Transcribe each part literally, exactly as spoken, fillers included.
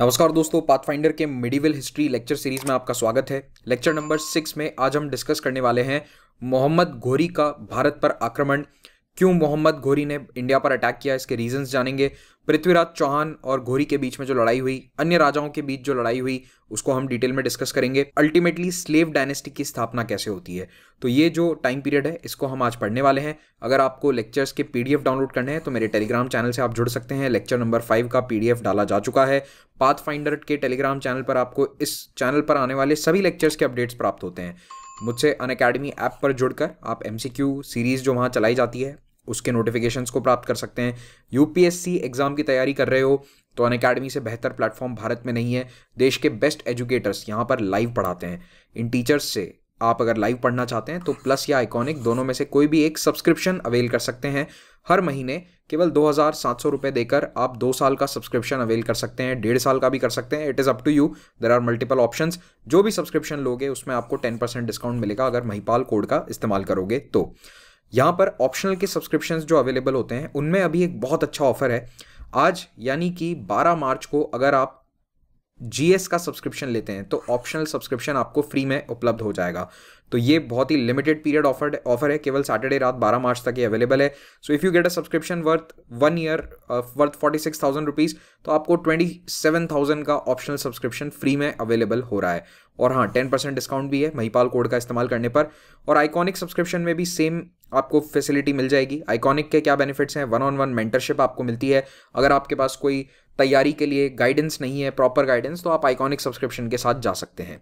नमस्कार दोस्तों, पाथफाइंडर के मिडिवल हिस्ट्री लेक्चर सीरीज में आपका स्वागत है। लेक्चर नंबर सिक्स में आज हम डिस्कस करने वाले हैं मोहम्मद घोरी का भारत पर आक्रमण। क्यों मोहम्मद घोरी ने इंडिया पर अटैक किया, इसके रीजंस जानेंगे। पृथ्वीराज चौहान और घोरी के बीच में जो लड़ाई हुई, अन्य राजाओं के बीच जो लड़ाई हुई, उसको हम डिटेल में डिस्कस करेंगे। अल्टीमेटली स्लेव डायनेस्टी की स्थापना कैसे होती है, तो ये जो टाइम पीरियड है इसको हम आज पढ़ने वाले हैं। अगर आपको लेक्चर्स के पीडीएफ डाउनलोड करने हैं तो मेरे टेलीग्राम चैनल से आप जुड़ सकते हैं। लेक्चर नंबर फाइव का पीडीएफ डाला जा चुका है। पाथफाइंडर के टेलीग्राम चैनल पर आपको इस चैनल पर आने वाले सभी लेक्चर्स के अपडेट्स प्राप्त होते हैं। मुझसे अनअकैडमी ऐप पर जुड़कर आप एमसीक्यू सीरीज़ जो वहाँ चलाई जाती है उसके नोटिफिकेशंस को प्राप्त कर सकते हैं। यूपीएससी एग्ज़ाम की तैयारी कर रहे हो तो अनअकैडमी से बेहतर प्लेटफॉर्म भारत में नहीं है। देश के बेस्ट एजुकेटर्स यहाँ पर लाइव पढ़ाते हैं। इन टीचर्स से आप अगर लाइव पढ़ना चाहते हैं तो प्लस या आइकॉनिक दोनों में से कोई भी एक सब्सक्रिप्शन अवेल कर सकते हैं। हर महीने केवल दो हज़ार सात सौ रुपये देकर आप दो साल का सब्सक्रिप्शन अवेल कर सकते हैं, डेढ़ साल का भी कर सकते हैं। It is up to you, there are multiple options. जो भी सब्सक्रिप्शन लोगे उसमें आपको टेन परसेंट डिस्काउंट मिलेगा अगर महिपाल कोड का इस्तेमाल करोगे तो। यहाँ पर ऑप्शनल के सब्सक्रिप्शन जो अवेलेबल होते हैं उनमें अभी एक बहुत अच्छा ऑफर है। आज यानी कि बारह मार्च को अगर आप जीएस का सब्सक्रिप्शन लेते हैं तो ऑप्शनल सब्सक्रिप्शन आपको फ्री में उपलब्ध हो जाएगा। तो ये बहुत ही लिमिटेड पीरियड ऑफर ऑफर है, केवल सैटरडे रात बारह मार्च तक ये अवेलेबल है। So if you get a subscription worth one year worth forty six thousand rupees तो आपको ट्वेंटी सेवन थाउजेंड का ऑप्शनल सब्सक्रिप्शन फ्री में अवेलेबल हो रहा है। और हाँ, टेन परसेंट डिस्काउंट भी है महिपाल कोड का इस्तेमाल करने पर। और आइकॉनिक सब्सक्रिप्शन में भी सेम आपको फैसिलिटी मिल जाएगी। आइकॉनिक के क्या बेनिफिट्स हैं? वन ऑन वन मेंटरशिप आपको मिलती है। अगर आपके पास कोई तैयारी के लिए गाइडेंस नहीं है, प्रॉपर गाइडेंस, तो आप आइकॉनिक सब्सक्रिप्शन के साथ जा सकते हैं।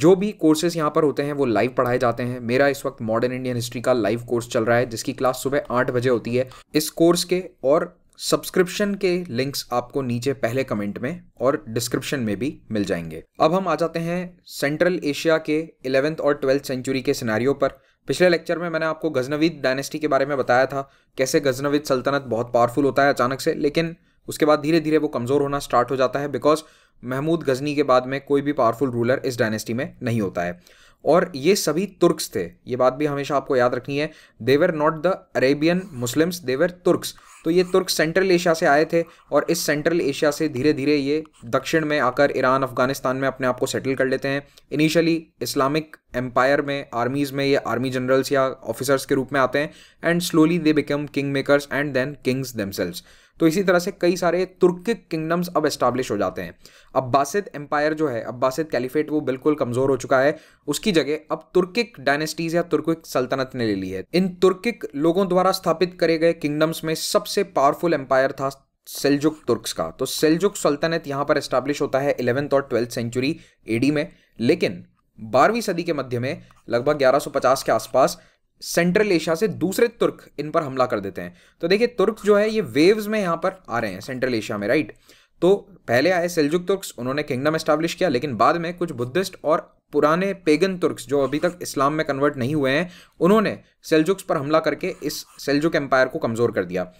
जो भी कोर्सेज यहाँ पर होते हैं वो लाइव पढ़ाए जाते हैं। मेरा इस वक्त मॉडर्न इंडियन हिस्ट्री का लाइव कोर्स चल रहा है जिसकी क्लास सुबह आठ बजे होती है। इस कोर्स के और सब्सक्रिप्शन के लिंक्स आपको नीचे पहले कमेंट में और डिस्क्रिप्शन में भी मिल जाएंगे। अब हम आ जाते हैं सेंट्रल एशिया के इलेवेंथ और ट्वेल्थ सेंचुरी के सिनेरियो पर। पिछले लेक्चर में मैंने आपको गजनवीद डायनेस्टी के बारे में बताया था, कैसे गजनवीद सल्तनत बहुत पावरफुल होता है अचानक से, लेकिन उसके बाद धीरे धीरे वो कमज़ोर होना स्टार्ट हो जाता है बिकॉज महमूद गजनी के बाद में कोई भी पावरफुल रूलर इस डायनेस्टी में नहीं होता है। और ये सभी तुर्क्स थे, ये बात भी हमेशा आपको याद रखनी है। देवर not the Arabian Muslims, they were Turks. तो ये तुर्क सेंट्रल एशिया से आए थे और इस सेंट्रल एशिया से धीरे धीरे ये दक्षिण में आकर ईरान, अफगानिस्तान में अपने आप को सेटल कर लेते हैं। इनिशियली इस्लामिक एम्पायर में आर्मीज़ में ये आर्मी जनरल्स या ऑफिसर्स के रूप में आते हैं and slowly they become king makers and then kings themselves. तो इसी तरह से कई सारे तुर्किक किंगडम्स अब एस्टाब्लिश हो जाते हैं। अब्बासिद एम्पायर जो है, अब्बासिद कैलिफेट, वो बिल्कुल कमज़ोर हो चुका है। उसकी जगह अब तुर्किक डायनेस्टीज़ या तुर्किक सल्तनत ने ले ली है। इन तुर्किक लोगों द्वारा स्थापित करे गए किंगडम्स में सबसे पावरफुल एम्पायर था सेल्जुक तुर्क्स का। तो सेल्जुक सल्तनत यहाँ पर एस्टाब्लिश होता है इलेवेंथ और ट्वेल्थ सेंचुरी एडी में। लेकिन बारहवीं सदी के मध्य में लगभग ग्यारह सौ पचास के आसपास सेंट्रल एशिया से दूसरे तुर्क इन पर हमला कर देते हैं। तो देखिए तुर्क जो है ये वेव्स में यहाँ पर आ रहे हैं सेंट्रल एशिया में, राइट। तो पहले आए सेल्जुक तुर्क्स, उन्होंने किंगडम एस्टैब्लिश किया, लेकिन बाद में कुछ बुद्धिस्ट और पुराने पेगन तुर्क्स जो अभी तक इस्लाम में कन्वर्ट नहीं हुए हैं उन्होंने सेल्जुक्स पर हमला करके इस सेल्जुक एम्पायर को कमज़ोर कर दिया।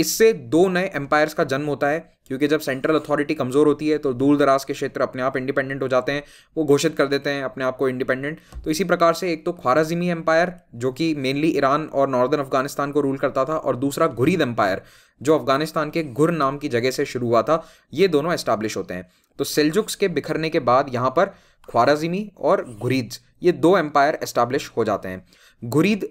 इससे दो नए एम्पायर्स का जन्म होता है, क्योंकि जब सेंट्रल अथॉरिटी कमज़ोर होती है तो दूर दराज के क्षेत्र अपने आप इंडिपेंडेंट हो जाते हैं, वो घोषित कर देते हैं अपने आप को इंडिपेंडेंट। तो इसी प्रकार से एक तो ख़्वारज़्मी एम्पायर जो कि मेनली ईरान और नॉर्दर्न अफगानिस्तान को रूल करता था, और दूसरा घुरीद एम्पायर जो अफगानिस्तान के घुर नाम की जगह से शुरू हुआ था, ये दोनों एस्टाब्लिश होते हैं। तो सेल्जुक्स के बिखरने के बाद यहाँ पर ख़्वारज़्मी और घुरीद, ये दो एम्पायर एस्टाब्लिश हो जाते हैं। घुरीद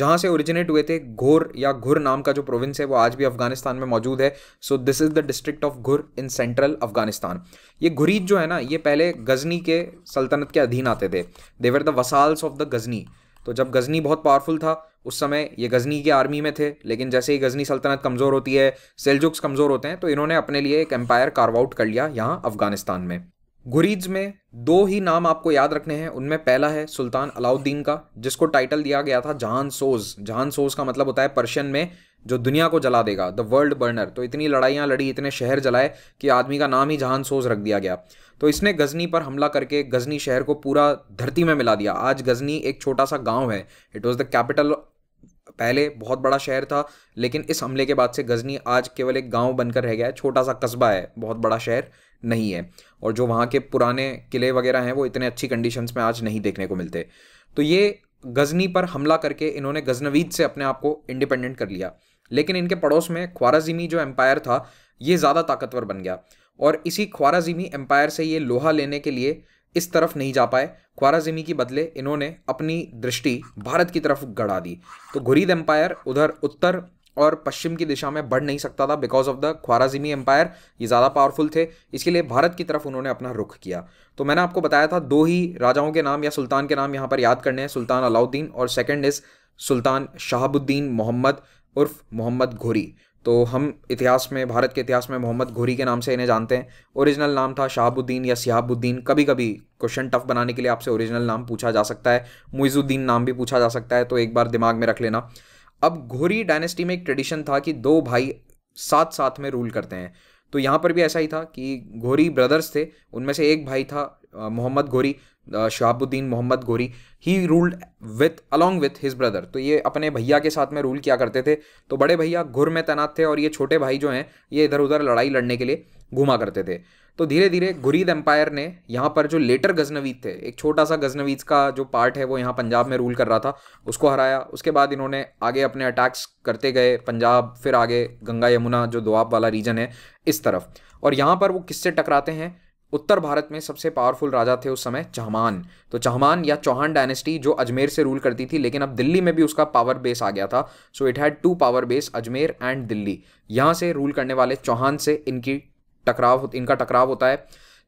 जहाँ से ओरिजिनेट हुए थे, घोर या घुर नाम का जो प्रोविंस है वो आज भी अफगानिस्तान में मौजूद है। So this is the district of घुर इन सेंट्रल अफगानिस्तान। ये घुरीद जो है ना, ये पहले गजनी के सल्तनत के अधीन आते थे। They were the vassals of the Ghazni. तो जब गजनी बहुत पावरफुल था उस समय ये गजनी की आर्मी में थे, लेकिन जैसे ही गजनी सल्तनत कमज़ोर होती है, सेल्जुक्स कमज़ोर होते हैं, तो इन्होंने अपने लिए एक एम्पायर कार्व आउट कर लिया यहाँ अफगानिस्तान में। घुरीद में दो ही नाम आपको याद रखने हैं, उनमें पहला है सुल्तान अलाउद्दीन का, जिसको टाइटल दिया गया था जहान सोज। जहान सोज का मतलब होता है पर्शियन में जो दुनिया को जला देगा, द वर्ल्ड बर्नर। तो इतनी लड़ाइयाँ लड़ी, इतने शहर जलाए कि आदमी का नाम ही जहान सोज रख दिया गया। तो इसने गजनी पर हमला करके गजनी शहर को पूरा धरती में मिला दिया। आज गजनी एक छोटा सा गाँव है। इट वॉज द कैपिटल, पहले बहुत बड़ा शहर था, लेकिन इस हमले के बाद से गजनी आज केवल एक गांव बनकर रह गया है, छोटा सा कस्बा है, बहुत बड़ा शहर नहीं है। और जो वहाँ के पुराने किले वगैरह हैं वो इतने अच्छी कंडीशंस में आज नहीं देखने को मिलते। तो ये गजनी पर हमला करके इन्होंने गजनवीद से अपने आप को इंडिपेंडेंट कर लिया। लेकिन इनके पड़ोस में ख़्वारज़्मी जो एम्पायर था ये ज़्यादा ताकतवर बन गया और इसी ख़्वारज़्मी एम्पायर से ये लोहा लेने के लिए इस तरफ नहीं जा पाए। ख़्वारज़्मी के बदले इन्होंने अपनी दृष्टि भारत की तरफ गड़ा दी। तो घुरीद एम्पायर उधर उत्तर और पश्चिम की दिशा में बढ़ नहीं सकता था because of the Khwarazmi empire, ये ज़्यादा पावरफुल थे, इसके लिए भारत की तरफ उन्होंने अपना रुख किया। तो मैंने आपको बताया था दो ही राजाओं के नाम या सुल्तान के नाम यहाँ पर याद करने हैं, सुल्तान अलाउद्दीन और सेकेंड इज़ सुल्तान शहाबुद्दीन मोहम्मद उर्फ मोहम्मद घोरी। तो हम इतिहास में, भारत के इतिहास में मोहम्मद घोरी के नाम से इन्हें जानते हैं। ओरिजिनल नाम था शहाबुद्दीन या सिहाबुद्दीन। कभी कभी क्वेश्चन टफ बनाने के लिए आपसे ओरिजिनल नाम पूछा जा सकता है, मुइजुद्दीन नाम भी पूछा जा सकता है, तो एक बार दिमाग में रख लेना। अब घोरी डायनेस्टी में एक ट्रेडिशन था कि दो भाई साथ साथ में रूल करते हैं, तो यहाँ पर भी ऐसा ही था कि घोरी ब्रदर्स थे, उनमें से एक भाई था मोहम्मद घोरी, Shahabuddin Mohammad Ghori, he ruled with along with his brother. तो ये अपने भैया के साथ में रूल किया करते थे। तो बड़े भैया घुर में तैनात थे और ये छोटे भाई जो हैं ये इधर उधर लड़ाई लड़ने के लिए घूमा करते थे। तो धीरे धीरे घुरीद एम्पायर ने यहाँ पर जो लेटर गजनवीद थे, एक छोटा सा गजनवीद का जो पार्ट है वो यहाँ पंजाब में रूल कर रहा था, उसको हराया। उसके बाद इन्होंने आगे अपने अटैक्स करते गए पंजाब, फिर आगे गंगा यमुना जो दोआब वाला रीजन है इस तरफ। और यहाँ पर वो किससे टकराते हैं? उत्तर भारत में सबसे पावरफुल राजा थे उस समय चहमान। तो चहमान या चौहान डायनेस्टी जो अजमेर से रूल करती थी, लेकिन अब दिल्ली में भी उसका पावर बेस आ गया था। So it had two power base, Ajmer and Delhi. यहाँ से रूल करने वाले चौहान से इनकी टकराव इनका टकराव होता है।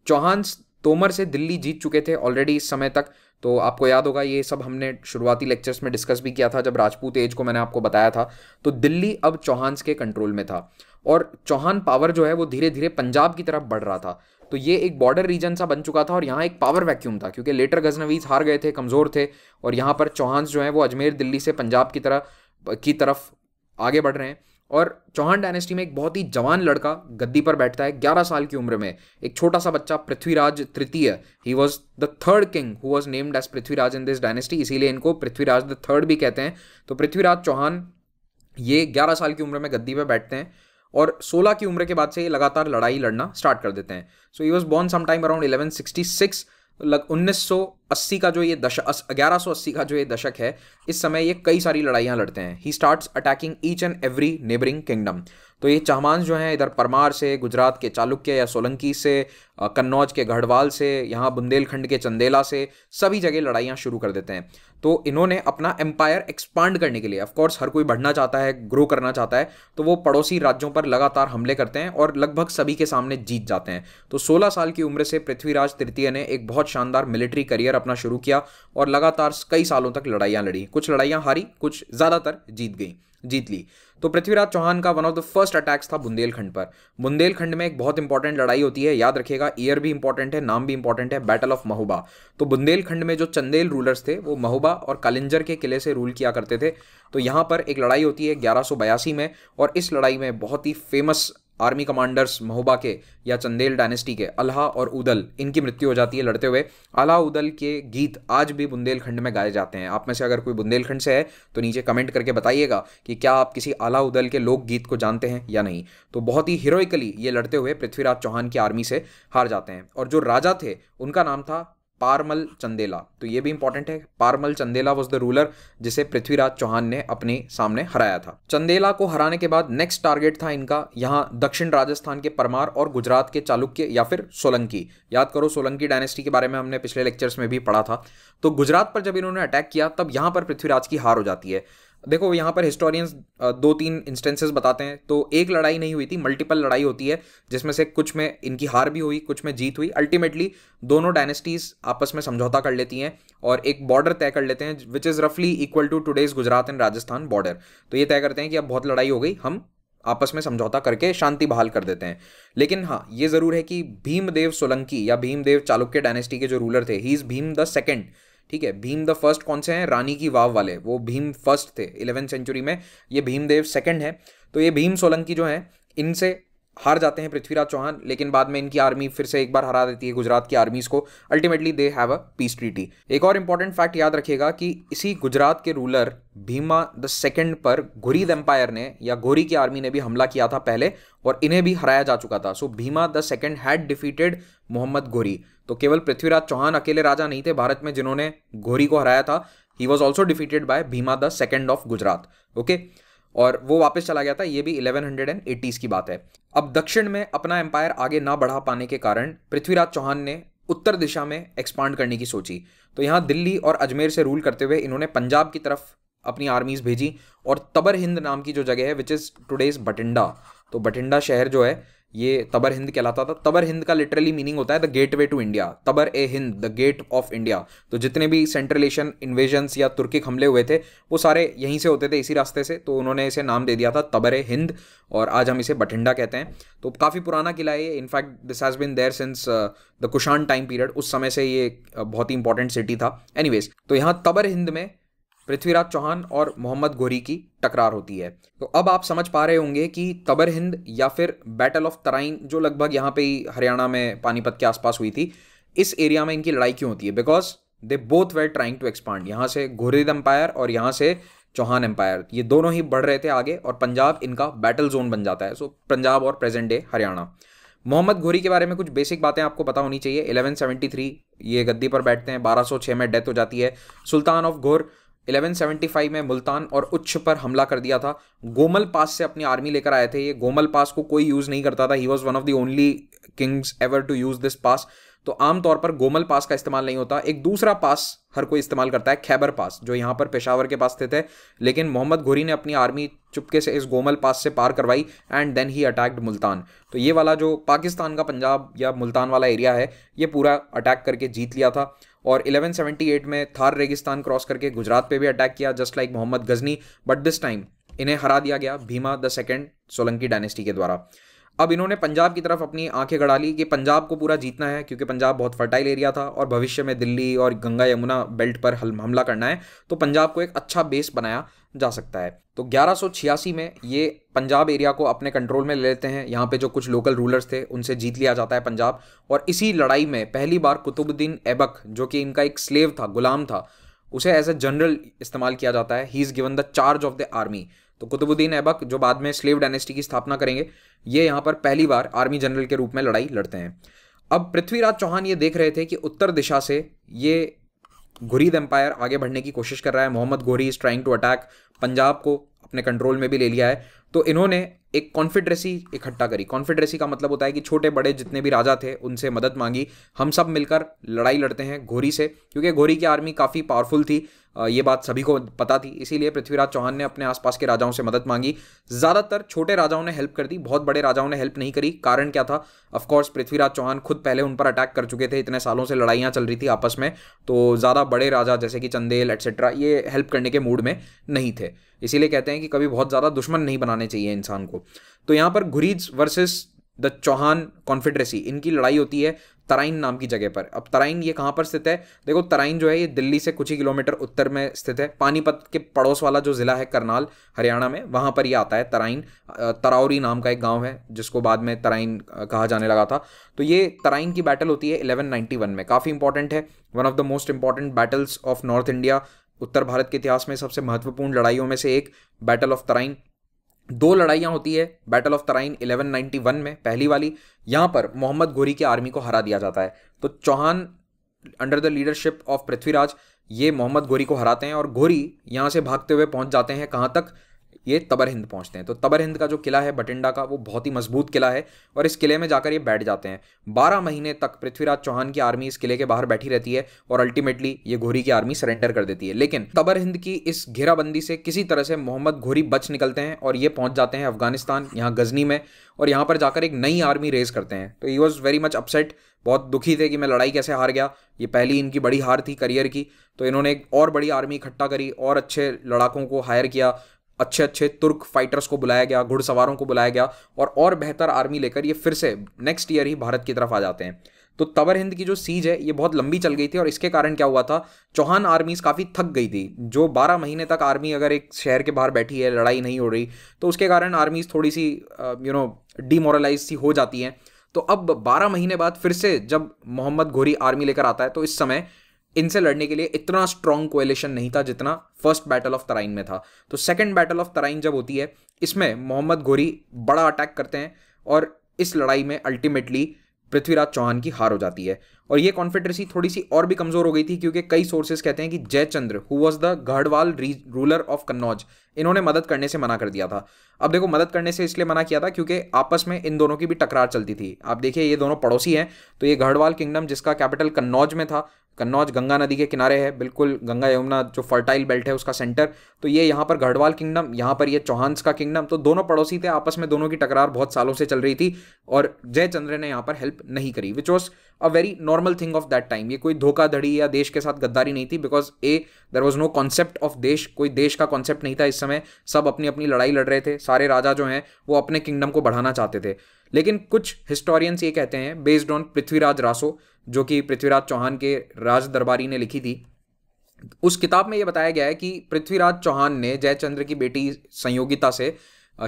चौहान तोमर से दिल्ली जीत चुके थे ऑलरेडी इस समय तक। तो आपको याद होगा ये सब हमने शुरुआती लेक्चर्स में डिस्कस भी किया था जब राजपूत एज को मैंने आपको बताया था। तो दिल्ली अब चौहान्स के कंट्रोल में था और चौहान पावर जो है वो धीरे धीरे पंजाब की तरफ बढ़ रहा था। तो ये एक बॉर्डर रीजन सा बन चुका था और यहाँ एक पावर वैक्यूम था, क्योंकि लेटर गजनवीज हार गए थे, कमज़ोर थे, और यहाँ पर चौहान्स जो हैं वो अजमेर दिल्ली से पंजाब की तरह की तरफ आगे बढ़ रहे हैं। और चौहान डायनेस्टी में एक बहुत ही जवान लड़का गद्दी पर बैठता है ग्यारह साल की उम्र में, एक छोटा सा बच्चा पृथ्वीराज तृतीय। He was the third king who was named as Prithviraj in this dynasty, इसीलिए इनको पृथ्वीराज द थर्ड भी कहते हैं। तो पृथ्वीराज चौहान ये ग्यारह साल की उम्र में गद्दी पर बैठते हैं और सोलह की उम्र के बाद से ये लगातार लड़ाई लड़ना स्टार्ट कर देते हैं। So he was born sometime around eleven sixty six. लग उन्नीस सौ अस्सी का जो ये दशक, ग्यारह सौ अस्सी का जो ये दशक है, इस समय ये कई सारी लड़ाइयाँ लड़ते हैं। He starts attacking each and every neighbouring kingdom. तो ये चहमान जो हैं इधर परमार से, गुजरात के चालुक्य या सोलंकी से, कन्नौज के गढ़वाल से, यहाँ बुंदेलखंड के चंदेला से, सभी जगह लड़ाइयाँ शुरू कर देते हैं। तो इन्होंने अपना एम्पायर एक्सपांड करने के लिए, ऑफकोर्स हर कोई बढ़ना चाहता है, ग्रो करना चाहता है, तो वो पड़ोसी राज्यों पर लगातार हमले करते हैं और लगभग सभी के सामने जीत जाते हैं। तो सोलह साल की उम्र से पृथ्वीराज तृतीय ने एक बहुत शानदार मिलिट्री करियर अपना शुरू किया और लगातार कई सालों तक लड़ाइयाँ लड़ी। कुछ लड़ाइयाँ हारी, कुछ ज़्यादातर जीत गई जीत ली। तो पृथ्वीराज चौहान का one of the first attacks था बुंदेलखंड पर। बुंदेलखंड में एक बहुत इंपॉर्टेंट लड़ाई होती है, याद रखिएगा, ईयर भी इंपॉर्टेंट है, नाम भी इंपॉर्टेंट है, बैटल ऑफ महोबा। तो बुंदेलखंड में जो चंदेल रूलर्स थे वो महोबा और कालिंजर के किले से रूल किया करते थे। तो यहाँ पर एक लड़ाई होती है ग्यारह सौ बयासी में और इस लड़ाई में बहुत ही फेमस आर्मी कमांडर्स महोबा के या चंदेल डायनेस्टी के अल्हा और उदल, इनकी मृत्यु हो जाती है लड़ते हुए। अल्हा उदल के गीत आज भी बुंदेलखंड में गाए जाते हैं। आप में से अगर कोई बुंदेलखंड से है तो नीचे कमेंट करके बताइएगा कि क्या आप किसी अल्हा उदल के लोक गीत को जानते हैं या नहीं। तो बहुत ही हीरोइकली ये लड़ते हुए पृथ्वीराज चौहान की आर्मी से हार जाते हैं। और जो राजा थे उनका नाम था पारमल चंदेला। तो ये भी इंपॉर्टेंट है, Paramal Chandela was the ruler जिसे पृथ्वीराज चौहान ने अपने सामने हराया था। चंदेला को हराने के बाद नेक्स्ट टारगेट था इनका यहाँ दक्षिण राजस्थान के परमार और गुजरात के चालुक्य या फिर सोलंकी। याद करो सोलंकी डायनेस्टी के बारे में हमने पिछले लेक्चर्स में भी पढ़ा था। तो गुजरात पर जब इन्होंने अटैक किया तब यहाँ पर पृथ्वीराज की हार हो जाती है। देखो यहाँ पर हिस्टोरियंस दो तीन इंस्टेंसेस बताते हैं। तो एक लड़ाई नहीं हुई थी, मल्टीपल लड़ाई होती है जिसमें से कुछ में इनकी हार भी हुई, कुछ में जीत हुई। अल्टीमेटली दोनों डायनेस्टीज़ आपस में समझौता कर लेती हैं और एक बॉर्डर तय कर लेते हैं विच इज़ रफली equal to today's Gujarat and Rajasthan border. तो ये तय करते हैं कि अब बहुत लड़ाई हो गई, हम आपस में समझौता करके शांति बहाल कर देते हैं। लेकिन हाँ ये ज़रूर है कि भीमदेव सोलंकी या भीमदेव चालुक्य डायनेस्टी के जो रूलर थे, he is Bhim the second, ठीक है। भीम द फर्स्ट कौन से हैं? रानी की वाव वाले, वो भीम फर्स्ट थे इलेवेंथ सेंचुरी में, ये भीमदेव सेकंड है। तो ये भीम सोलंकी जो हैं इनसे हार जाते हैं पृथ्वीराज चौहान, लेकिन बाद में इनकी आर्मी फिर से एक बार हरा देती है गुजरात की आर्मीज को। Ultimately they have a peace treaty. एक और इंपॉर्टेंट फैक्ट याद रखिएगा कि इसी गुजरात के रूलर भीमा द सेकंड पर घुरीद एम्पायर ने या घोरी की आर्मी ने भी हमला किया था पहले और इन्हें भी हराया जा चुका था। So Bhima the second had defeated Mohammad Ghori. तो केवल पृथ्वीराज चौहान अकेले राजा नहीं थे भारत में जिन्होंने घोरी को हराया था, he was also defeated by Bhima the second of Gujarat. Okay और वो वापस चला गया था। ये भी इलेवन एटीज़ की बात है। अब दक्षिण में अपना एम्पायर आगे ना बढ़ा पाने के कारण पृथ्वीराज चौहान ने उत्तर दिशा में एक्सपांड करने की सोची। तो यहाँ दिल्ली और अजमेर से रूल करते हुए इन्होंने पंजाब की तरफ अपनी आर्मीज भेजी और तबर हिंद नाम की जो जगह है विच इज़ टुडेज बठिंडा, तो बठिंडा शहर जो है ये तबर हिंद कहलाता था। तबर हिंद का लिटरली मीनिंग होता है the gateway to India, Tabar A Hind the gate of India. तो जितने भी सेंट्रल एशियन इन्वेजन्स या तुर्किक हमले हुए थे वो सारे यहीं से होते थे, इसी रास्ते से, तो उन्होंने इसे नाम दे दिया था तबर ए हिंद और आज हम इसे बठिंडा कहते हैं। तो काफ़ी पुराना किला है ये, in fact this has been there since the Kushan time period, उस समय से ये बहुत ही इंपॉर्टेंट सिटी था। एनीवेज, तो यहाँ तबर हिंद में पृथ्वीराज चौहान और मोहम्मद घोरी की टकरार होती है। तो अब आप समझ पा रहे होंगे कि तबर हिंद या फिर बैटल ऑफ तराइन, जो लगभग यहाँ पे ही हरियाणा में पानीपत के आसपास हुई थी, इस एरिया में इनकी लड़ाई क्यों होती है, because they both were trying to expand. यहाँ से घुरीद एम्पायर और यहाँ से चौहान एम्पायर, ये दोनों ही बढ़ रहे थे आगे और पंजाब इनका बैटल जोन बन जाता है। सो पंजाब और प्रेजेंट डे हरियाणा। मोहम्मद घोरी के बारे में कुछ बेसिक बातें आपको पता होनी चाहिए। इलेवन सेवेंटी थ्री ये गद्दी पर बैठते हैं, बारह सौ छह में डेथ हो जाती है। सुल्तान of Ghor eleven seventy five में मुल्तान और उच्छ पर हमला कर दिया था। गोमल पास से अपनी आर्मी लेकर आए थे ये, गोमल पास को कोई यूज़ नहीं करता था, he was one of the only kings ever to use this pass. तो आमतौर पर गोमल पास का इस्तेमाल नहीं होता, एक दूसरा पास हर कोई इस्तेमाल करता है, खैबर पास, जो यहाँ पर पेशावर के पास थे, थे। लेकिन मोहम्मद घोरी ने अपनी आर्मी चुपके से इस गोमल पास से पार करवाई and then he attacked Multan. तो ये वाला जो पाकिस्तान का पंजाब या मुल्तान वाला एरिया है ये पूरा अटैक करके जीत लिया था। और इलेवन सेवेंटी एट में थार रेगिस्तान क्रॉस करके गुजरात पे भी अटैक किया, just like Mohammad Ghazni, but this time इन्हें हरा दिया गया Bhima the second Solanki dynasty के द्वारा। अब इन्होंने पंजाब की तरफ अपनी आंखें गड़ा ली कि पंजाब को पूरा जीतना है, क्योंकि पंजाब बहुत फर्टाइल एरिया था और भविष्य में दिल्ली और गंगा यमुना बेल्ट पर हमला करना है, तो पंजाब को एक अच्छा बेस बनाया जा सकता है। तो ग्यारह सौ छियासी में ये पंजाब एरिया को अपने कंट्रोल में ले लेते हैं, यहाँ पे जो कुछ लोकल रूलर्स थे उनसे जीत लिया जाता है पंजाब। और इसी लड़ाई में पहली बार कुतुबुद्दीन ऐबक, जो कि इनका एक स्लेव था, गुलाम था, उसे एज ए जनरल इस्तेमाल किया जाता है, he is given the charge of the army. तो कुतुबुद्दीन ऐबक जो बाद में स्लेव डायनेस्टी की स्थापना करेंगे, ये यहाँ पर पहली बार आर्मी जनरल के रूप में लड़ाई लड़ते हैं। अब पृथ्वीराज चौहान ये देख रहे थे कि उत्तर दिशा से ये घुरीद एम्पायर आगे बढ़ने की कोशिश कर रहा है, Mohammad Ghori is trying to attack, Punjab को अपने कंट्रोल में भी ले लिया है। तो इन्होंने एक कॉन्फेडरेसी इकट्ठा करी। कॉन्फेडरेसी का मतलब होता है कि छोटे बड़े जितने भी राजा थे उनसे मदद मांगी, हम सब मिलकर लड़ाई लड़ते हैं घोरी से, क्योंकि घोरी की आर्मी काफ़ी पावरफुल थी, ये बात सभी को पता थी, इसीलिए पृथ्वीराज चौहान ने अपने आसपास के राजाओं से मदद मांगी। ज़्यादातर छोटे राजाओं ने हेल्प कर दी, बहुत बड़े राजाओं ने हेल्प नहीं करी। कारण क्या था? ऑफकोर्स पृथ्वीराज चौहान खुद पहले उन पर अटैक कर चुके थे, इतने सालों से लड़ाइयाँ चल रही थी आपस में, तो ज़्यादा बड़े राजा जैसे कि चंदेल एट्सेट्रा ये हेल्प करने के मूड में नहीं थे। इसीलिए कहते हैं कि कभी बहुत ज़्यादा दुश्मन नहीं बनाने चाहिए इंसान को। तो यहाँ पर Ghurid versus the Chauhan confederacy, इनकी लड़ाई होती है तराइन नाम की जगह पर। अब तराइन ये कहाँ पर स्थित है? देखो तराइन जो है ये दिल्ली से कुछ ही किलोमीटर उत्तर में स्थित है, पानीपत के पड़ोस वाला जो ज़िला है करनाल हरियाणा में, वहाँ पर ये आता है तराइन। तरावरी नाम का एक गांव है जिसको बाद में तराइन कहा जाने लगा था। तो ये तराइन की बैटल होती है इलेवन नाइंटी वन में, काफ़ी इंपॉर्टेंट है, one of the most important battles of north India, उत्तर भारत के इतिहास में सबसे महत्वपूर्ण लड़ाइयों में से एक, बैटल ऑफ तराइन। दो लड़ाइयाँ होती है battle of Tarain eleven ninety one में, पहली वाली यहाँ पर मोहम्मद घोरी की आर्मी को हरा दिया जाता है। तो Chauhan under the leadership of Prithviraj ये मोहम्मद घोरी को हराते हैं और घोरी यहाँ से भागते हुए पहुँच जाते हैं कहाँ तक? ये तबर हिंद पहुँचते हैं। तो तबर हिंद का जो किला है बठिंडा का, वो बहुत ही मजबूत किला है और इस किले में जाकर ये बैठ जाते हैं। बारह महीने तक पृथ्वीराज चौहान की आर्मी इस किले के बाहर बैठी रहती है और अल्टीमेटली ये घोरी की आर्मी सरेंडर कर देती है। लेकिन तबर हिंद की इस घेराबंदी से किसी तरह से मोहम्मद घोरी बच निकलते हैं और ये पहुँच जाते हैं अफगानिस्तान, यहाँ गजनी में, और यहाँ पर जाकर एक नई आर्मी रेज करते हैं। तो he was very much upset, बहुत दुखी थे कि मैं लड़ाई कैसे हार गया, ये पहली इनकी बड़ी हार थी करियर की। तो इन्होंने एक और बड़ी आर्मी इकट्ठा करी और अच्छे लड़ाकों को हायर किया, अच्छे अच्छे तुर्क फाइटर्स को बुलाया गया, घुड़सवारों को बुलाया गया और और बेहतर आर्मी लेकर ये फिर से नेक्स्ट ईयर ही भारत की तरफ आ जाते हैं। तो तबर हिंद की जो सीज है ये बहुत लंबी चल गई थी और इसके कारण क्या हुआ था, चौहान आर्मीज काफ़ी थक गई थी। जो बारह महीने तक आर्मी अगर एक शहर के बाहर बैठी है, लड़ाई नहीं हो रही, तो उसके कारण आर्मीज थोड़ी सी यू नो डीमोरलाइज सी हो जाती हैं। तो अब बारह महीने बाद फिर से जब मोहम्मद घोरी आर्मी लेकर आता है, तो इस समय इनसे लड़ने के लिए इतना स्ट्रॉन्ग कोएलिशन नहीं था जितना फर्स्ट बैटल ऑफ तराइन में था। तो सेकंड बैटल ऑफ तराइन जब होती है, इसमें मोहम्मद घोरी बड़ा अटैक करते हैं और इस लड़ाई में अल्टीमेटली पृथ्वीराज चौहान की हार हो जाती है। और ये कॉन्फेडरेसी थोड़ी सी और भी कमज़ोर हो गई थी, क्योंकि कई सोर्सेज कहते हैं कि Jaichandra who was the Garhwal ruler of Kannauj, इन्होंने मदद करने से मना कर दिया था। अब देखो, मदद करने से इसलिए मना किया था क्योंकि आपस में इन दोनों की भी टकरार चलती थी। आप देखिए, ये दोनों पड़ोसी हैं, तो ये गढ़वाल किंगडम जिसका कैपिटल कन्नौज में था, कन्नौज गंगा नदी के किनारे है, बिल्कुल गंगा यमुना जो फर्टाइल बेल्ट है उसका सेंटर, तो ये यहाँ पर गढ़वाल किंगडम, यहाँ पर ये चौहान्स का किंगडम, तो दोनों पड़ोसी थे, आपस में दोनों की टकरार बहुत सालों से चल रही थी और जयचंद्र ने यहाँ पर हेल्प नहीं करी, which was a very normal thing of that time. ये कोई धोखाधड़ी या देश के साथ गद्दारी नहीं थी, because uh there was no concept of देश, कोई देश का कॉन्सेप्ट नहीं था इस समय, सब अपनी अपनी लड़ाई लड़ रहे थे, सारे राजा जो हैं वो अपने किंगडम को बढ़ाना चाहते थे। लेकिन कुछ हिस्टोरियंस ये कहते हैं, बेस्ड ऑन पृथ्वीराज रासो जो कि पृथ्वीराज चौहान के राज दरबारी ने लिखी थी, उस किताब में ये बताया गया है कि पृथ्वीराज चौहान ने जयचंद्र की बेटी संयोगिता से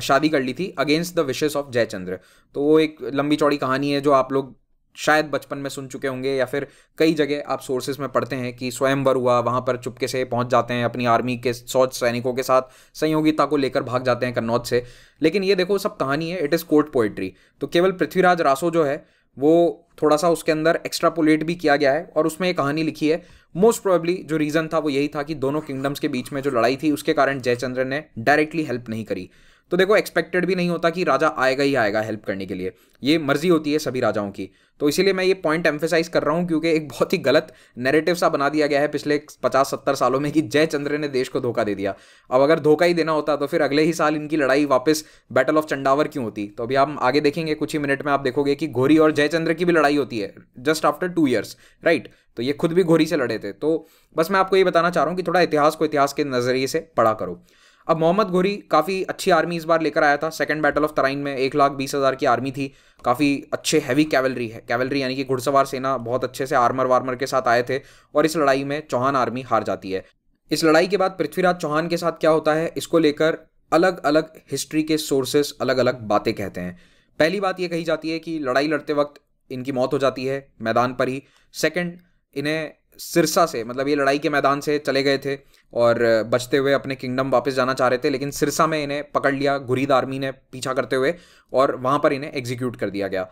शादी कर ली थी against the wishes of Jaichandra. तो वो एक लंबी चौड़ी कहानी है जो आप लोग शायद बचपन में सुन चुके होंगे, या फिर कई जगह आप सोर्सेज में पढ़ते हैं कि स्वयंवर हुआ, वहाँ पर चुपके से पहुँच जाते हैं अपनी आर्मी के सौ सैनिकों के साथ, संयोगिता को लेकर भाग जाते हैं कन्नौज से। लेकिन ये देखो, सब कहानी है, इट इज़ कोर्ट पोइट्री। तो केवल पृथ्वीराज रासो जो है वो थोड़ा सा उसके अंदर एक्स्ट्रापोलेट भी किया गया है और उसमें ये कहानी लिखी है। मोस्ट प्रोबेबली जो रीज़न था वो यही था कि दोनों किंगडम्स के बीच में जो लड़ाई थी उसके कारण जयचंद्र ने डायरेक्टली हेल्प नहीं करी। तो देखो, एक्सपेक्टेड भी नहीं होता कि राजा आएगा ही आएगा हेल्प करने के लिए, ये मर्जी होती है सभी राजाओं की। तो इसीलिए मैं ये पॉइंट एम्फेसाइज कर रहा हूँ, क्योंकि एक बहुत ही गलत नैरेटिव सा बना दिया गया है पिछले पचास सत्तर सालों में कि जयचंद्र ने देश को धोखा दे दिया। अब अगर धोखा ही देना होता तो फिर अगले ही साल इनकी लड़ाई वापस बैटल ऑफ चंडावर क्यों होती। तो अभी आप आगे देखेंगे, कुछ ही मिनट में आप देखोगे कि घोरी और जयचंद्र की भी लड़ाई होती है just after two years, right. तो ये खुद भी घोरी से लड़े थे। तो बस मैं आपको ये बताना चाह रहा हूँ कि थोड़ा इतिहास को इतिहास के नज़रिए से पढ़ा करो। अब मोहम्मद घोरी काफ़ी अच्छी आर्मी इस बार लेकर आया था। सेकंड बैटल ऑफ तराइन में एक लाख बीस हज़ार की आर्मी थी, काफ़ी अच्छे हैवी कैवलरी है, कैवलरी यानी कि घुड़सवार सेना, बहुत अच्छे से आर्मर वार्मर के साथ आए थे। और इस लड़ाई में चौहान आर्मी हार जाती है। इस लड़ाई के बाद पृथ्वीराज चौहान के साथ क्या होता है, इसको लेकर अलग अलग हिस्ट्री के सोर्सेस अलग अलग बातें कहते हैं। पहली बात ये कही जाती है कि लड़ाई लड़ते वक्त इनकी मौत हो जाती है मैदान पर ही। सेकेंड, इन्हें सिरसा से, मतलब ये लड़ाई के मैदान से चले गए थे और बचते हुए अपने किंगडम वापस जाना चाह रहे थे, लेकिन सिरसा में इन्हें पकड़ लिया घुरीद आर्मी ने पीछा करते हुए और वहाँ पर इन्हें एग्जीक्यूट कर दिया गया।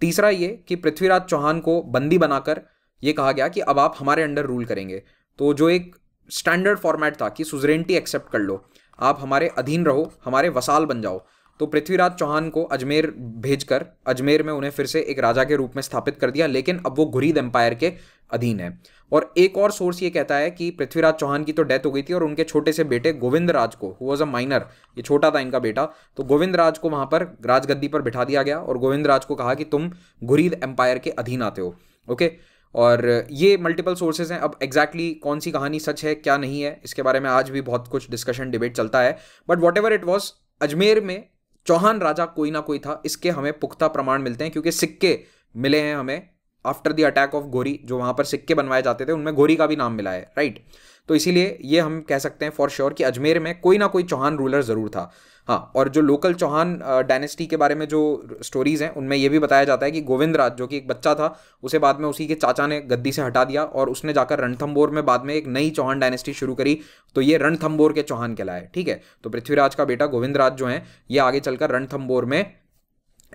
तीसरा ये कि पृथ्वीराज चौहान को बंदी बनाकर ये कहा गया कि अब आप हमारे अंडर रूल करेंगे। तो जो एक स्टैंडर्ड फॉर्मेट था कि सुजरेनिटी एक्सेप्ट कर लो, आप हमारे अधीन रहो, हमारे वसाल बन जाओ। तो पृथ्वीराज चौहान को अजमेर भेजकर अजमेर में उन्हें फिर से एक राजा के रूप में स्थापित कर दिया, लेकिन अब वो घुरीद एम्पायर के अधीन है। और एक और सोर्स ये कहता है कि पृथ्वीराज चौहान की तो डेथ हो गई थी और उनके छोटे से बेटे गोविंद राज को, हु वॉज अ माइनर, ये छोटा था इनका बेटा, तो गोविंद राज को वहाँ पर राजगद्दी पर बिठा दिया गया और गोविंद राज को कहा कि तुम घुरीद एम्पायर के अधीन आते हो, ओके। और ये मल्टीपल सोर्सेज हैं। अब एग्जैक्टली exactly कौन सी कहानी सच है क्या नहीं है, इसके बारे में आज भी बहुत कुछ डिस्कशन डिबेट चलता है। But whatever it was, Ajmer में चौहान राजा कोई ना कोई था, इसके हमें पुख्ता प्रमाण मिलते हैं, क्योंकि सिक्के मिले हैं हमें आफ्टर द अटैक ऑफ घोरी। जो वहाँ पर सिक्के बनवाए जाते थे उनमें घोरी का भी नाम मिला है, राइट। तो इसीलिए ये हम कह सकते हैं फॉर श्योर sure कि अजमेर में कोई ना कोई चौहान रूलर ज़रूर था। हाँ, और जो लोकल चौहान डायनेस्टी के बारे में जो स्टोरीज़ हैं उनमें यह भी बताया जाता है कि गोविंद राज जो कि एक बच्चा था, उसे बाद में उसी के चाचा ने गद्दी से हटा दिया और उसने जाकर रणथम्बोर में बाद में एक नई चौहान डायनेस्टी शुरू करी, तो ये रणथम्बोर के चौहान कहलाए, ठीक है। तो पृथ्वीराज का बेटा गोविंद राज जो है ये आगे चलकर रणथम्बोर में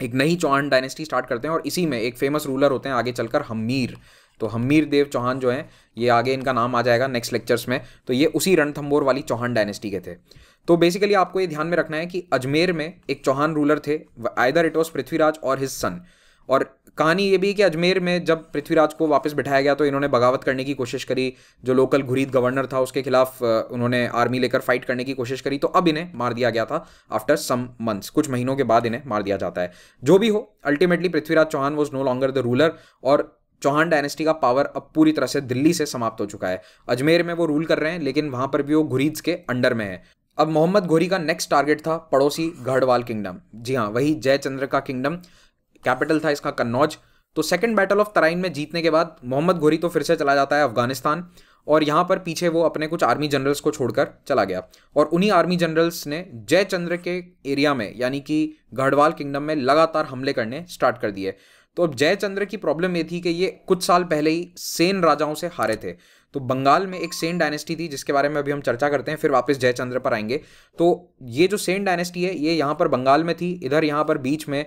एक नई चौहान डायनेस्टी स्टार्ट करते हैं और इसी में एक फेमस रूलर होते हैं आगे चलकर हम्मीर। तो हम्मीर देव चौहान जो हैं, ये आगे इनका नाम आ जाएगा नेक्स्ट लेक्चर्स में, तो ये उसी रणथम्बोर वाली चौहान डायनेस्टी के थे। तो बेसिकली आपको ये ध्यान में रखना है कि अजमेर में एक चौहान रूलर थे, आइदर इट वॉज पृथ्वीराज और हिज सन। और कहानी ये भी है कि अजमेर में जब पृथ्वीराज को वापस बिठाया गया तो इन्होंने बगावत करने की कोशिश करी, जो लोकल घुरीद गवर्नर था उसके खिलाफ उन्होंने आर्मी लेकर फाइट करने की कोशिश करी, तो अब इन्हें मार दिया गया था आफ्टर सम मंथ्स, कुछ महीनों के बाद इन्हें मार दिया जाता है। जो भी हो, ultimately Prithviraj Chauhan was no longer the ruler और चौहान डायनेस्टी का पावर अब पूरी तरह से दिल्ली से समाप्त हो चुका है। अजमेर में वो रूल कर रहे हैं लेकिन वहाँ पर भी वो घुरीद के अंडर में है। अब मोहम्मद घोरी का नेक्स्ट टारगेट था पड़ोसी गढ़वाल किंगडम, जी हाँ वही जयचंद्र का किंगडम, कैपिटल था इसका कन्नौज। तो सेकंड बैटल ऑफ तराइन में जीतने के बाद मोहम्मद घोरी तो फिर से चला जाता है अफगानिस्तान और यहाँ पर पीछे वो अपने कुछ आर्मी जनरल्स को छोड़कर चला गया और उन्हीं आर्मी जनरल्स ने जयचंद्र के एरिया में यानी कि गढ़वाल किंगडम में लगातार हमले करने स्टार्ट कर दिए। तो अब जयचंद्र की प्रॉब्लम ये थी कि ये कुछ साल पहले ही सेन राजाओं से हारे थे। तो बंगाल में एक सेन डायनेस्टी थी जिसके बारे में अभी हम चर्चा करते हैं, फिर वापस जयचंद्र पर आएंगे। तो ये जो सेन डायनेस्टी है ये यहाँ पर बंगाल में थी, इधर यहाँ पर बीच में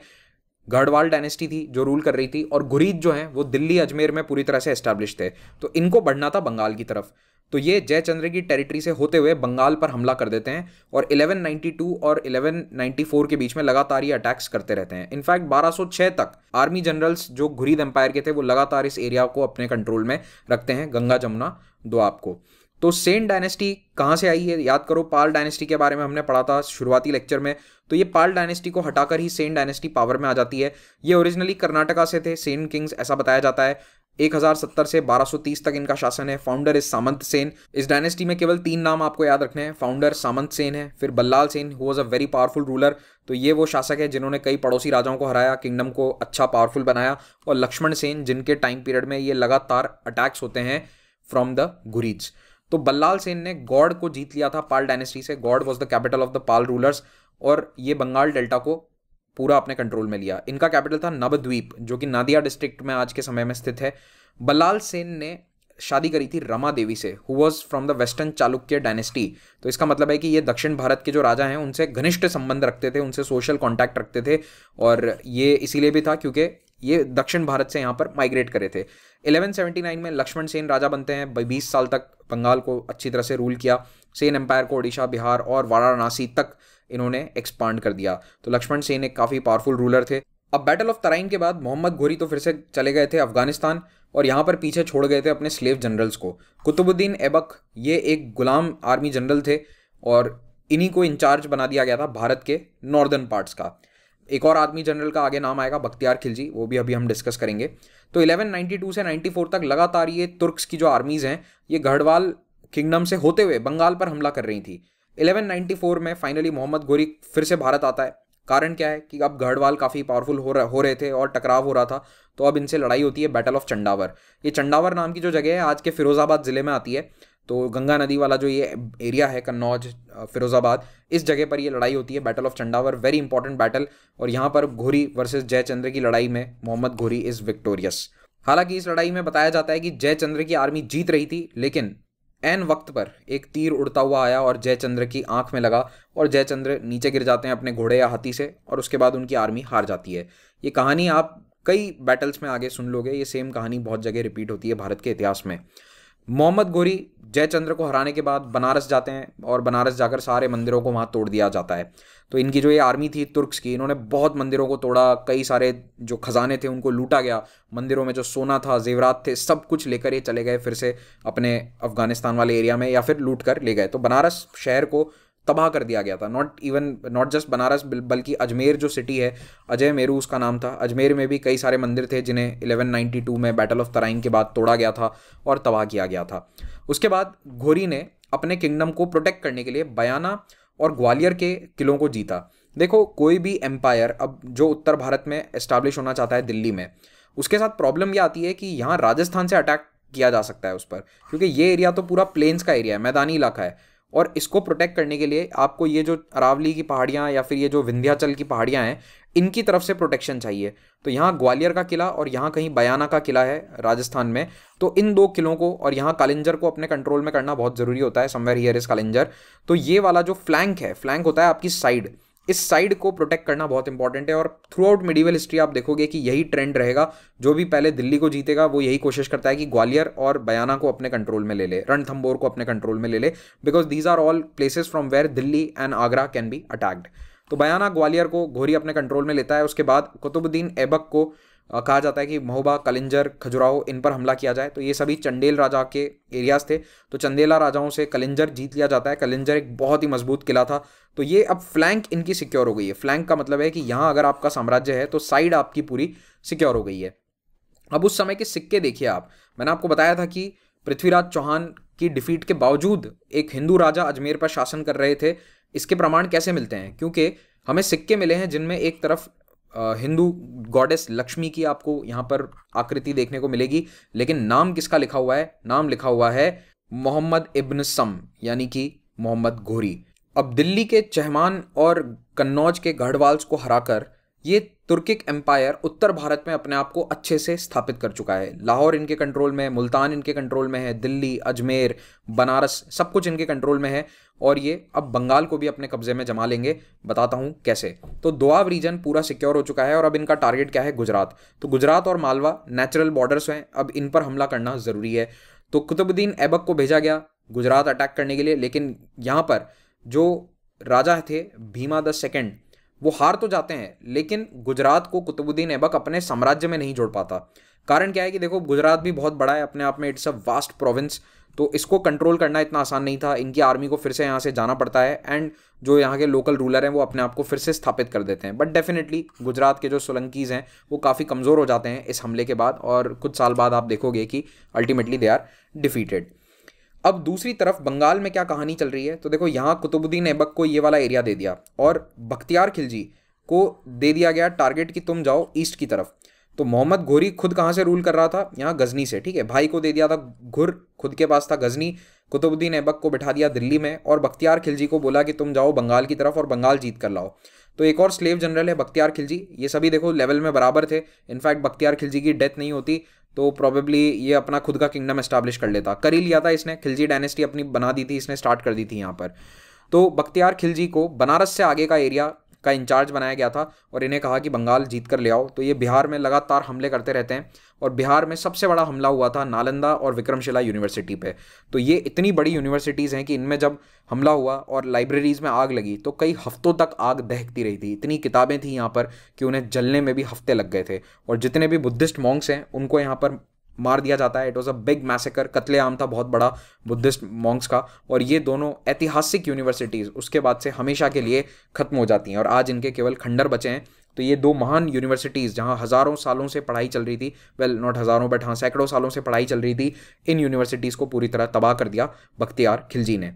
गढ़वाल डायनेस्टी थी जो रूल कर रही थी, और घुरीद जो है वो दिल्ली अजमेर में पूरी तरह से एस्टैब्लिश थे, तो इनको बढ़ना था बंगाल की तरफ। तो ये जयचंद्र की टेरिटरी से होते हुए बंगाल पर हमला कर देते हैं और ग्यारह सौ बानवे और ग्यारह सौ चौरानवे के बीच में लगातार ये अटैक्स करते रहते हैं। इनफैक्ट बारह सौ छह तक आर्मी जनरल्स जो घुरीद एम्पायर के थे वो लगातार इस एरिया को अपने कंट्रोल में रखते हैं, गंगा जमुना दोआब को। तो सेन डायनेस्टी कहाँ से आई है, याद करो पाल डायनेस्टी के बारे में हमने पढ़ा था शुरुआती लेक्चर में। तो ये पाल डायनेस्टी को हटाकर ही सेन डायनेस्टी पावर में आ जाती है। ये ओरिजिनली कर्नाटका से थे सेन किंग्स, ऐसा बताया जाता है। एक हज़ार सत्तर से बारह सौ तीस तक इनका शासन है। Founder is Samant Sen. इस डायनेस्टी में केवल तीन नाम आपको याद रखने हैं, फाउंडर सामंत सेन है, फिर Ballal Sen who was a very powerful ruler, तो ये वो शासक है जिन्होंने कई पड़ोसी राजाओं को हराया, किंगडम को अच्छा पावरफुल बनाया, और लक्ष्मण सेन जिनके टाइम पीरियड में ये लगातार अटैक्स होते हैं फ्रॉम द घुरीज। तो बल्लाल सेन ने गौड़ को जीत लिया था पाल डायनेस्टी से। Gaur was the capital of the Pal rulers, और ये बंगाल डेल्टा को पूरा अपने कंट्रोल में लिया। इनका कैपिटल था नवद्वीप जो कि नादिया डिस्ट्रिक्ट में आज के समय में स्थित है। बल्लाल सेन ने शादी करी थी रमा देवी से who was from the western Chalukya dynasty. तो इसका मतलब है कि ये दक्षिण भारत के जो राजा हैं उनसे घनिष्ठ संबंध रखते थे, उनसे सोशल कॉन्टैक्ट रखते थे, और ये इसीलिए भी था क्योंकि ये दक्षिण भारत से यहाँ पर माइग्रेट करे थे। ग्यारह सौ उन्यासी में लक्ष्मण सेन राजा बनते हैं, बीस साल तक बंगाल को अच्छी तरह से रूल किया। सेन एम्पायर को उड़ीसा, बिहार और वाराणसी तक इन्होंने एक्सपांड कर दिया। तो लक्ष्मण सेन एक काफ़ी पावरफुल रूलर थे। अब बैटल ऑफ तराइन के बाद मोहम्मद घोरी तो फिर से चले गए थे अफगानिस्तान, और यहाँ पर पीछे छोड़ गए थे अपने स्लेव जनरल्स को। कुतुबुद्दीन ऐबक ये एक गुलाम आर्मी जनरल थे और इन्हीं को इंचार्ज बना दिया गया था भारत के नॉर्दर्न पार्ट्स का। एक और आर्मी जनरल का आगे नाम आएगा बख्तियार खिलजी, वो भी अभी हम डिस्कस करेंगे। तो ग्यारह सौ बानवे से चौरानवे तक लगातार ये तुर्क्स की जो आर्मीज़ हैं ये गढ़वाल किंगडम से होते हुए बंगाल पर हमला कर रही थी। ग्यारह सौ चौरानवे में फाइनली मोहम्मद घोरी फिर से भारत आता है। कारण क्या है कि अब गढ़वाल काफ़ी पावरफुल हो रहे हो रहे थे और टकराव हो रहा था, तो अब इनसे लड़ाई होती है बैटल ऑफ चंडावर। ये चंडावर नाम की जो जगह है आज के फिरोजाबाद ज़िले में आती है। तो गंगा नदी वाला जो ये एरिया है कन्नौज फिरोजाबाद, इस जगह पर ये लड़ाई होती है battle of Chandawar, very important battle. और यहाँ पर घोरी वर्सेस जयचंद्र की लड़ाई में मोहम्मद घोरी इज़ विक्टोरियस। हालांकि इस लड़ाई में बताया जाता है कि जयचंद्र की आर्मी जीत रही थी, लेकिन ऐन वक्त पर एक तीर उड़ता हुआ आया और जयचंद्र की आंख में लगा और जयचंद्र नीचे गिर जाते हैं अपने घोड़े या हाथी से, और उसके बाद उनकी आर्मी हार जाती है। ये कहानी आप कई बैटल्स में आगे सुन लोगे, ये सेम कहानी बहुत जगह रिपीट होती है भारत के इतिहास में। मोहम्मद घोरी जयचंद्र को हराने के बाद बनारस जाते हैं और बनारस जाकर सारे मंदिरों को वहाँ तोड़ दिया जाता है। तो इनकी जो ये आर्मी थी तुर्क्स की, इन्होंने बहुत मंदिरों को तोड़ा, कई सारे जो खजाने थे उनको लूटा गया, मंदिरों में जो सोना था, जेवरात थे, सब कुछ लेकर ये चले गए फिर से अपने अफगानिस्तान वाले एरिया में, या फिर लूट कर ले गए। तो बनारस शहर को तबाह कर दिया गया था। Not even not just Banaras बल्कि अजमेर जो सिटी है, अजय मेरू उसका नाम था, अजमेर में भी कई सारे मंदिर थे जिन्हें ग्यारह सौ बानवे में बैटल ऑफ तराइन के बाद तोड़ा गया था और तबाह किया गया था। उसके बाद घोरी ने अपने किंगडम को प्रोटेक्ट करने के लिए बयाना और ग्वालियर के किलों को जीता। देखो कोई भी एम्पायर अब जो उत्तर भारत में एस्टैब्लिश होना चाहता है दिल्ली में, उसके साथ प्रॉब्लम यह आती है कि यहाँ राजस्थान से अटैक किया जा सकता है उस पर, क्योंकि ये एरिया तो पूरा प्लेन्स का एरिया है, मैदानी इलाका है, और इसको प्रोटेक्ट करने के लिए आपको ये जो अरावली की पहाड़ियाँ या फिर ये जो विंध्याचल की पहाड़ियाँ हैं इनकी तरफ से प्रोटेक्शन चाहिए। तो यहाँ ग्वालियर का किला और यहाँ कहीं बयाना का किला है राजस्थान में, तो इन दो किलों को और यहाँ कालिंजर को अपने कंट्रोल में करना बहुत ज़रूरी होता है। Somewhere here is Kalinjar. तो ये वाला जो फ्लैंक है, फ्लैंक होता है आपकी साइड, इस साइड को प्रोटेक्ट करना बहुत इंपॉर्टेंट है। और थ्रू आउट मिडीवल हिस्ट्री आप देखोगे कि यही ट्रेंड रहेगा, जो भी पहले दिल्ली को जीतेगा वो यही कोशिश करता है कि ग्वालियर और बयाना को अपने कंट्रोल में ले ले, रणथम्बोर को अपने कंट्रोल में ले ले, because these are all places from where Delhi and Agra can be attacked. तो बयाना ग्वालियर को घोरी अपने कंट्रोल में लेता है। उसके बाद कुतुबुद्दीन ऐबक को कहा जाता है कि महोबा, कालिंजर, खजुराहो, इन पर हमला किया जाए। तो ये सभी चंदेल राजा के एरियाज थे। तो चंदेला राजाओं से कालिंजर जीत लिया जाता है। कालिंजर एक बहुत ही मजबूत किला था। तो ये अब फ्लैंक इनकी सिक्योर हो गई है। फ्लैंक का मतलब है कि यहाँ अगर आपका साम्राज्य है तो साइड आपकी पूरी सिक्योर हो गई है। अब उस समय के सिक्के देखिए आप, मैंने आपको बताया था कि पृथ्वीराज चौहान की डिफीट के बावजूद एक हिंदू राजा अजमेर पर शासन कर रहे थे। इसके प्रमाण कैसे मिलते हैं, क्योंकि हमें सिक्के मिले हैं जिनमें एक तरफ हिंदू गॉडेस लक्ष्मी की आपको यहाँ पर आकृति देखने को मिलेगी, लेकिन नाम किसका लिखा हुआ है, नाम लिखा हुआ है मोहम्मद इब्न सम, यानी कि मोहम्मद घोरी। अब दिल्ली के चहमान और कन्नौज के गढ़वाल्स को हराकर ये तुर्किक एम्पायर उत्तर भारत में अपने आप को अच्छे से स्थापित कर चुका है। लाहौर इनके कंट्रोल में है, मुल्तान इनके कंट्रोल में है, दिल्ली, अजमेर, बनारस सब कुछ इनके कंट्रोल में है और ये अब बंगाल को भी अपने कब्जे में जमा लेंगे, बताता हूँ कैसे। तो दोआब रीजन पूरा सिक्योर हो चुका है और अब इनका टारगेट क्या है, गुजरात। तो गुजरात और मालवा नेचुरल बॉर्डर्स हैं, अब इन पर हमला करना ज़रूरी है। तो कुतुबुद्दीन ऐबक को भेजा गया गुजरात अटैक करने के लिए, लेकिन यहाँ पर जो राजा थे भीमा द सेकेंड, वो हार तो जाते हैं लेकिन गुजरात को कुतुबुद्दीन ऐबक अपने साम्राज्य में नहीं जोड़ पाता। कारण क्या है कि देखो गुजरात भी बहुत बड़ा है अपने आप में, इट्स अ वास्ट प्रोविंस, तो इसको कंट्रोल करना इतना आसान नहीं था। इनकी आर्मी को फिर से यहाँ से जाना पड़ता है एंड जो यहाँ के लोकल रूलर हैं वो अपने आप को फिर से स्थापित कर देते हैं। बट डेफिनेटली गुजरात के जो सोलंकीज़ हैं वो काफ़ी कमज़ोर हो जाते हैं इस हमले के बाद और कुछ साल बाद आप देखोगे कि अल्टीमेटली दे आर डिफीटेड। अब दूसरी तरफ बंगाल में क्या कहानी चल रही है, तो देखो यहाँ कुतुबुद्दीन ऐबक को ये वाला एरिया दे दिया और बख्तियार खिलजी को दे दिया गया टारगेट कि तुम जाओ ईस्ट की तरफ। तो मोहम्मद घोरी खुद कहाँ से रूल कर रहा था, यहाँ गजनी से, ठीक है। भाई को दे दिया था घुर, खुद के पास था गजनी। कुतुबुद्दीन ऐबक को बिठा दिया दिल्ली में और बख्तियार खिलजी को बोला कि तुम जाओ बंगाल की तरफ और बंगाल जीत कर लाओ। तो एक और स्लेव जनरल है बख्तियार खिलजी, ये सभी देखो लेवल में बराबर थे। इनफैक्ट बख्तियार खिलजी की डेथ नहीं होती तो प्रॉबेबली ये अपना खुद का किंगडम एस्टैब्लिश कर लेता, कर ही लिया था इसने। खिलजी डायनेस्टी अपनी बना दी थी इसने, स्टार्ट कर दी थी यहाँ पर। तो बख्तियार खिलजी को बनारस से आगे का एरिया का इंचार्ज बनाया गया था और इन्हें कहा कि बंगाल जीत कर ले आओ। तो ये बिहार में लगातार हमले करते रहते हैं और बिहार में सबसे बड़ा हमला हुआ था नालंदा और विक्रमशिला यूनिवर्सिटी पे। तो ये इतनी बड़ी यूनिवर्सिटीज़ हैं कि इनमें जब हमला हुआ और लाइब्रेरीज़ में आग लगी तो कई हफ्तों तक आग दहकती रही थी। इतनी किताबें थी यहाँ पर कि उन्हें जलने में भी हफ्ते लग गए थे और जितने भी बुद्धिस्ट मॉन्क्स हैं उनको यहाँ पर मार दिया जाता है। It was a big massacre, कत्लेआम था बहुत बड़ा बुद्धिस्ट मॉन्क्स का। और ये दोनों ऐतिहासिक यूनिवर्सिटीज़ उसके बाद से हमेशा के लिए ख़त्म हो जाती हैं और आज इनके केवल खंडर बचे हैं। तो ये दो महान यूनिवर्सिटीज़ जहाँ हज़ारों सालों से पढ़ाई चल रही थी, वेल नॉट हज़ारों बट हाँ सैकड़ों सालों से पढ़ाई चल रही थी, इन यूनिवर्सिटीज़ को पूरी तरह तबाह कर दिया बख्तियार खिलजी ने।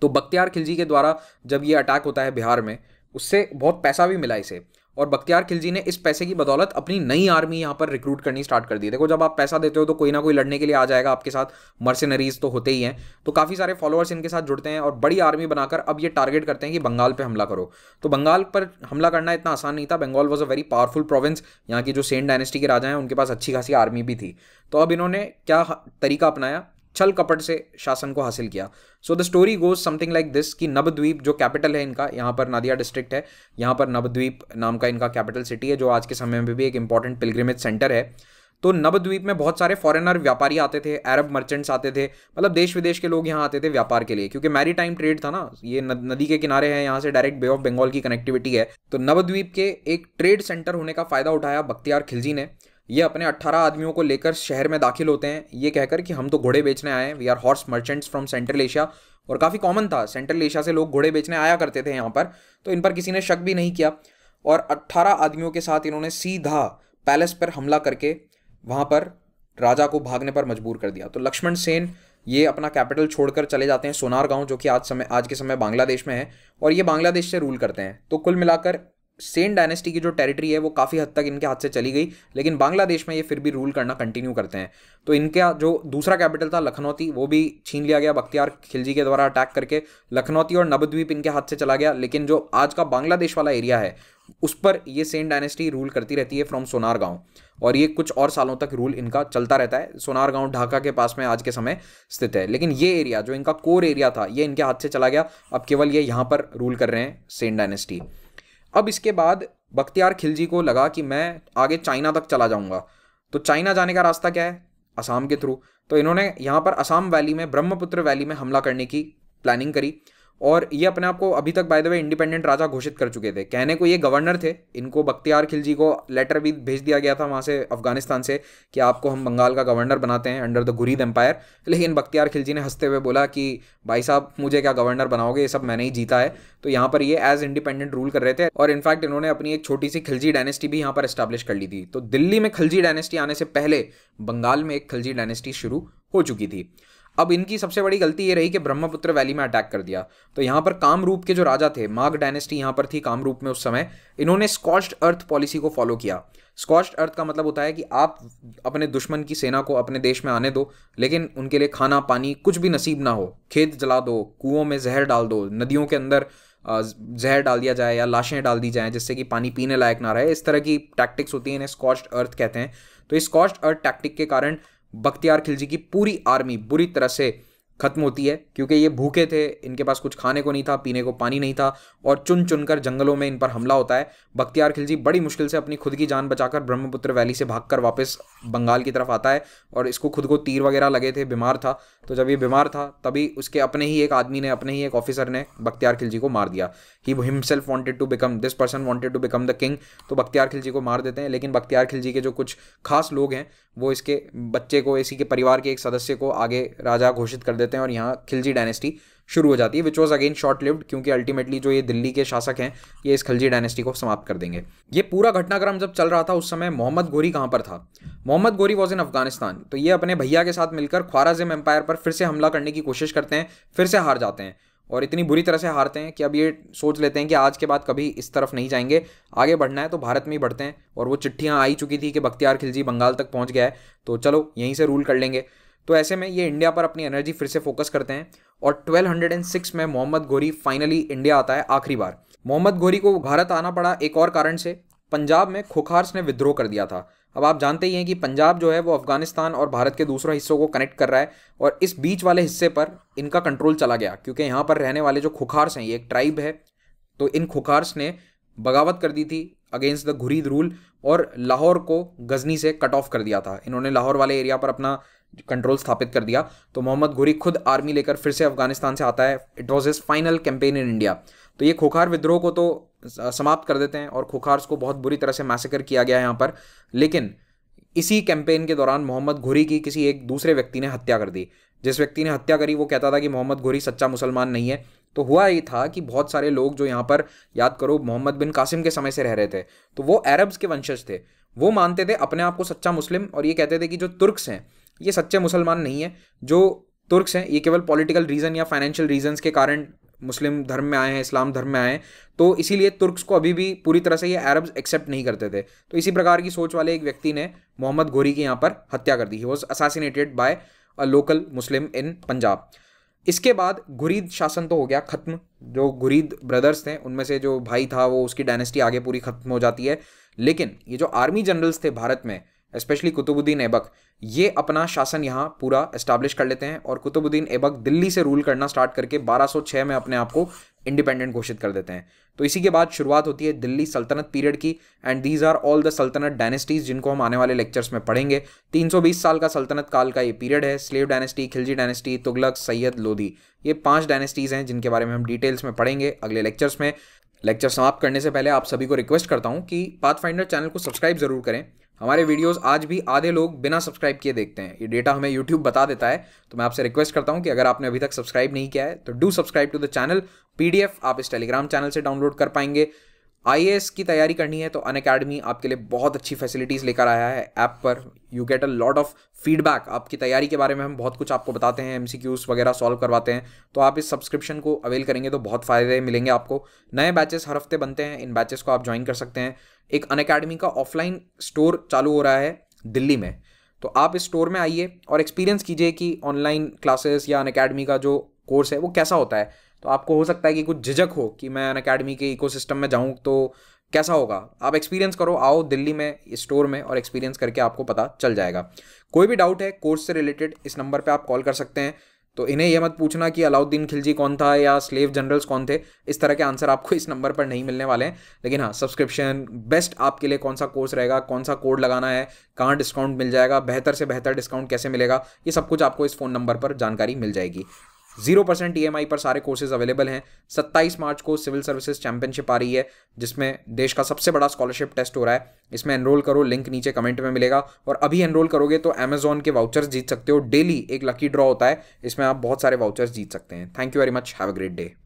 तो बख्तियार खिलजी के द्वारा जब ये अटैक होता है बिहार में, उससे बहुत पैसा भी मिला इसे और बख्तियार खिलजी ने इस पैसे की बदौलत अपनी नई आर्मी यहाँ पर रिक्रूट करनी स्टार्ट कर दी। देखो जब आप पैसा देते हो तो कोई ना कोई लड़ने के लिए आ जाएगा आपके साथ, मर्सिनरीज तो होते ही हैं। तो काफ़ी सारे फॉलोअर्स इनके साथ जुड़ते हैं और बड़ी आर्मी बनाकर अब ये टारगेट करते हैं कि बंगाल पे हमला करो। तो बंगाल पर हमला करना इतना आसान नहीं था, Bengal was a very powerful province. यहाँ की जो सेन डायनेस्टी के राजा हैं उनके पास अच्छी खासी आर्मी भी थी। तो अब इन्होंने क्या तरीका अपनाया, छल कपट से शासन को हासिल किया। So the story goes something like this कि नवद्वीप जो कैपिटल है इनका, यहाँ पर नादिया डिस्ट्रिक्ट है, यहाँ पर नवद्वीप नाम का इनका कैपिटल सिटी है जो आज के समय में भी एक इंपॉर्टेंट पिलग्रिमेज सेंटर है। तो नवद्वीप में बहुत सारे फॉरेनर व्यापारी आते थे, अरब मर्चेंट्स आते थे, मतलब देश विदेश के लोग यहाँ आते थे व्यापार के लिए, क्योंकि मैरीटाइम ट्रेड था ना, ये नदी के किनारे है, यहाँ से डायरेक्ट बे ऑफ बंगाल की कनेक्टिविटी है। तो नवद्वीप के एक ट्रेड सेंटर होने का फ़ायदा उठाया बख्तियार खिलजी ने। ये अपने अट्ठारह आदमियों को लेकर शहर में दाखिल होते हैं ये कहकर कि हम तो घोड़े बेचने आए हैं, we are horse merchants from central Asia. और काफ़ी कॉमन था, सेंट्रल एशिया से लोग घोड़े बेचने आया करते थे यहाँ पर, तो इन पर किसी ने शक भी नहीं किया। और अट्ठारह आदमियों के साथ इन्होंने सीधा पैलेस पर हमला करके वहाँ पर राजा को भागने पर मजबूर कर दिया। तो लक्ष्मण सेन ये अपना कैपिटल छोड़कर चले जाते हैं सोनार गाँव, जो कि आज समय आज के समय बांग्लादेश में है, और ये बांग्लादेश से रूल करते हैं। तो कुल मिलाकर सेन डायनेस्टी की जो टेरिटरी है वो काफ़ी हद तक इनके हाथ से चली गई, लेकिन बांग्लादेश में ये फिर भी रूल करना कंटिन्यू करते हैं। तो इनका जो दूसरा कैपिटल था लखनौती, वो भी छीन लिया गया बख्तियार खिलजी के द्वारा अटैक करके। लखनौती और नवद्वीप इनके हाथ से चला गया, लेकिन जो आज का बांग्लादेश वाला एरिया है उस पर ये सेन डायनेस्टी रूल करती रहती है फ्रॉम सोनार गाँव, और ये कुछ और सालों तक रूल इनका चलता रहता है। सोनार गाँव ढाका के पास में आज के समय स्थित है, लेकिन ये एरिया जो इनका कोर एरिया था ये इनके हाथ से चला गया। अब केवल ये यहाँ पर रूल कर रहे हैं सेन डायनेस्टी। अब इसके बाद बख्तियार खिलजी को लगा कि मैं आगे चाइना तक चला जाऊंगा। तो चाइना जाने का रास्ता क्या है, असम के थ्रू। तो इन्होंने यहाँ पर असम वैली में, ब्रह्मपुत्र वैली में हमला करने की प्लानिंग करी। और ये अपने आप को अभी तक बाय द वे इंडिपेंडेंट राजा घोषित कर चुके थे। कहने को ये गवर्नर थे, इनको बख्तियार खिलजी को लेटर भी भेज दिया गया था वहाँ से अफगानिस्तान से कि आपको हम बंगाल का गवर्नर बनाते हैं अंडर द घुरीद एम्पायर। लेकिन बख्तियार खिलजी ने हंसते हुए बोला कि भाई साहब मुझे क्या गवर्नर बनाओगे, ये सब मैंने ही जीता है। तो यहाँ पर ये एज इंडिपेंडेंट रूल कर रहे थे और इनफैक्ट इन्होंने अपनी एक छोटी सी खिलजी डायनेस्टी भी यहाँ पर एस्टैब्लिश कर ली थी। तो दिल्ली में खिलजी डायनेस्टी आने से पहले बंगाल में एक खिलजी डायनेस्टी शुरू हो चुकी थी। अब इनकी सबसे बड़ी गलती ये रही कि ब्रह्मपुत्र वैली में अटैक कर दिया। तो यहाँ पर कामरूप के जो राजा थे, माघ डायनेस्टी यहाँ पर थी कामरूप में उस समय, इन्होंने स्कॉच अर्थ पॉलिसी को फॉलो किया। स्कॉच अर्थ का मतलब होता है कि आप अपने दुश्मन की सेना को अपने देश में आने दो, लेकिन उनके लिए खाना पानी कुछ भी नसीब ना हो, खेत जला दो, कुओं में जहर डाल दो, नदियों के अंदर जहर डाल दिया जाए या लाशें डाल दी जाएँ जिससे कि पानी पीने लायक ना रहे, इस तरह की टैक्टिक्स होती हैं, इन्हें स्कॉच्ड अर्थ कहते हैं। तो इस स्कॉच्ड अर्थ टैक्टिक के कारण बख्तियार खिलजी की पूरी आर्मी बुरी तरह से खत्म होती है, क्योंकि ये भूखे थे, इनके पास कुछ खाने को नहीं था, पीने को पानी नहीं था, और चुन चुनकर जंगलों में इन पर हमला होता है। बख्तियार खिलजी बड़ी मुश्किल से अपनी खुद की जान बचाकर ब्रह्मपुत्र वैली से भागकर वापस बंगाल की तरफ आता है, और इसको खुद को तीर वगैरह लगे थे, बीमार था। तो जब ये बीमार था तभी उसके अपने ही एक आदमी ने, अपने ही एक ऑफिसर ने बख्तियार खिलजी को मार दिया। He himself wanted to become, this person wanted to become the king. तो बख्तियार खिलजी को मार देते हैं, लेकिन बख्तियार खिलजी के जो कुछ खास लोग हैं वो इसके बच्चे को, इसी के परिवार के एक सदस्य को आगे राजा घोषित कर देते हैं, और यहाँ खिलजी डायनेस्टी शुरू हो जाती है, which was again short lived, क्योंकि अल्टीमेटली जो ये दिल्ली के शासक हैं ये इस खिलजी डायनेस्टी को समाप्त कर देंगे। ये पूरा घटनाक्रम जब चल रहा था उस समय मोहम्मद घोरी कहाँ पर था? मोहम्मद घोरी वॉज इन अफगानिस्तान। तो ये अपने भैया के साथ मिलकर ख़्वारज़्मी एम्पायर पर फिर से हमला करने की कोशिश करते हैं, फिर से हार जाते हैं, और इतनी बुरी तरह से हारते हैं कि अब ये सोच लेते हैं कि आज के बाद कभी इस तरफ नहीं जाएंगे, आगे बढ़ना है तो भारत में ही बढ़ते हैं। और वो चिट्ठियाँ आई चुकी थी कि बख्तियार खिलजी बंगाल तक पहुँच गया है, तो चलो यहीं से रूल कर लेंगे। तो ऐसे में ये इंडिया पर अपनी एनर्जी फिर से फोकस करते हैं, और ट्वेल्व ओ सिक्स में मोहम्मद घोरी फाइनली इंडिया आता है आखिरी बार। मोहम्मद घोरी को भारत आना पड़ा एक और कारण से, पंजाब में खोखार्स ने विद्रोह कर दिया था। अब आप जानते ही हैं कि पंजाब जो है वो अफगानिस्तान और भारत के दूसरे हिस्सों को कनेक्ट कर रहा है, और इस बीच वाले हिस्से पर इनका कंट्रोल चला गया, क्योंकि यहाँ पर रहने वाले जो खोखार्स हैं, ये एक ट्राइब है, तो इन खोखार्स ने बगावत कर दी थी अगेंस्ट द घुरीद रूल, और लाहौर को गजनी से कट ऑफ कर दिया था। इन्होंने लाहौर वाले एरिया पर अपना कंट्रोल स्थापित कर दिया। तो मोहम्मद घोरी खुद आर्मी लेकर फिर से अफगानिस्तान से आता है। It was his final campaign in India. तो ये खोखार विद्रोह को तो समाप्त कर देते हैं, और खोखार्स को बहुत बुरी तरह से मैसेकर किया गया है यहाँ पर, लेकिन इसी कैंपेन के दौरान मोहम्मद घोरी की किसी एक दूसरे व्यक्ति ने हत्या कर दी। जिस व्यक्ति ने हत्या करी वो कहता था कि मोहम्मद घोरी सच्चा मुसलमान नहीं है। तो हुआ ये था कि बहुत सारे लोग जो यहाँ पर, याद करो, मोहम्मद बिन कासिम के समय से रह रहे थे, तो वो अरब्स के वंशज थे, वो मानते थे अपने आप को सच्चा मुस्लिम, और ये कहते थे कि जो तुर्क्स हैं ये सच्चे मुसलमान नहीं है, जो तुर्क्स हैं ये केवल पॉलिटिकल रीज़न या फाइनेंशियल रीजंस के कारण मुस्लिम धर्म में आए हैं, इस्लाम धर्म में आए हैं, तो इसीलिए तुर्क्स को अभी भी पूरी तरह से ये अरब्स एक्सेप्ट नहीं करते थे। तो इसी प्रकार की सोच वाले एक व्यक्ति ने मोहम्मद घोरी की यहाँ पर हत्या कर दी। He was assassinated by a local Muslim in Punjab. इसके बाद घुरीद शासन तो हो गया ख़त्म। जो घुरीद ब्रदर्स थे उनमें से जो भाई था वो, उसकी डायनेस्टी आगे पूरी ख़त्म हो जाती है, लेकिन ये जो आर्मी जनरल्स थे भारत में, स्पेशली कुतुबुद्दीन ऐबक, ये अपना शासन यहाँ पूरा एस्टैब्लिश कर लेते हैं, और कुतुबुद्दीन ऐबक दिल्ली से रूल करना स्टार्ट करके बारह सौ छह में अपने आप को इंडिपेंडेंट घोषित कर देते हैं। तो इसी के बाद शुरुआत होती है दिल्ली सल्तनत पीरियड की, and these are all the सल्तनत डायनेस्टीज, जिनको हम आने वाले लेक्चर्स में पढ़ेंगे। तीन सौ बीस साल का सल्तनत काल का ये पीरियड है। Slave dynasty, Khilji dynasty, Tughlaq, Sayyid, Lodi, ये पांच डायनेस्टीज़ हैं जिनके बारे में हम डिटेल्स में पढ़ेंगे अगले लेक्चर्स में। लेक्चर समाप्त करने से पहले आप सभी को रिक्वेस्ट करता हूँ कि पाथफाइंडर चैनल को सब्सक्राइब जरूर करें। हमारे वीडियोस आज भी आधे लोग बिना सब्सक्राइब किए देखते हैं, ये डेटा हमें यूट्यूब बता देता है। तो मैं आपसे रिक्वेस्ट करता हूं कि अगर आपने अभी तक सब्सक्राइब नहीं किया है तो do subscribe to the channel. PDF आप इस टेलीग्राम चैनल से डाउनलोड कर पाएंगे। आईएएस की तैयारी करनी है तो अनअकैडमी आपके लिए बहुत अच्छी फैसिलिटीज़ लेकर आया है ऐप पर। You get a lot of feedback, आपकी तैयारी के बारे में हम बहुत कुछ आपको बताते हैं, एमसीक्यूज़ वगैरह सॉल्व करवाते हैं। तो आप इस सब्सक्रिप्शन को अवेल करेंगे तो बहुत फ़ायदे मिलेंगे आपको। नए बैचेस हर हफ्ते बनते हैं, इन बैचेस को आप ज्वाइन कर सकते हैं। एक अनअकैडमी का ऑफलाइन स्टोर चालू हो रहा है दिल्ली में, तो आप इस स्टोर में आइए और एक्सपीरियंस कीजिए कि ऑनलाइन क्लासेस या अनअकैडमी का जो कोर्स है वो कैसा होता है। तो आपको हो सकता है कि कुछ झिझक हो कि मैं अनअकैडमी के इकोसिस्टम में जाऊं तो कैसा होगा। आप एक्सपीरियंस करो, आओ दिल्ली में स्टोर में और एक्सपीरियंस करके आपको पता चल जाएगा। कोई भी डाउट है कोर्स से रिलेटेड, इस नंबर पे आप कॉल कर सकते हैं। तो इन्हें यह मत पूछना कि अलाउद्दीन खिलजी कौन था या स्लेव जनरल्स कौन थे, इस तरह के आंसर आपको इस नंबर पर नहीं मिलने वाले हैं। लेकिन हाँ, सब्सक्रिप्शन बेस्ट आपके लिए, कौन सा कोर्स रहेगा, कौन सा कोड लगाना है, कहाँ डिस्काउंट मिल जाएगा, बेहतर से बेहतर डिस्काउंट कैसे मिलेगा, ये सब कुछ आपको इस फ़ोन नंबर पर जानकारी मिल जाएगी। Zero percent E M I पर सारे कोर्सेज अवेलेबल हैं। सत्ताईस मार्च को सिविल सर्विसेज चैंपियनशिप आ रही है, जिसमें देश का सबसे बड़ा स्कॉलरशिप टेस्ट हो रहा है। इसमें एनरोल करो, लिंक नीचे कमेंट में मिलेगा, और अभी एनरोल करोगे तो अमेजॉन के वाउचर्स जीत सकते हो। डेली एक लकी ड्रॉ होता है, इसमें आप बहुत सारे वाउचर्स जीत सकते हैं। Thank you very much, have a great day.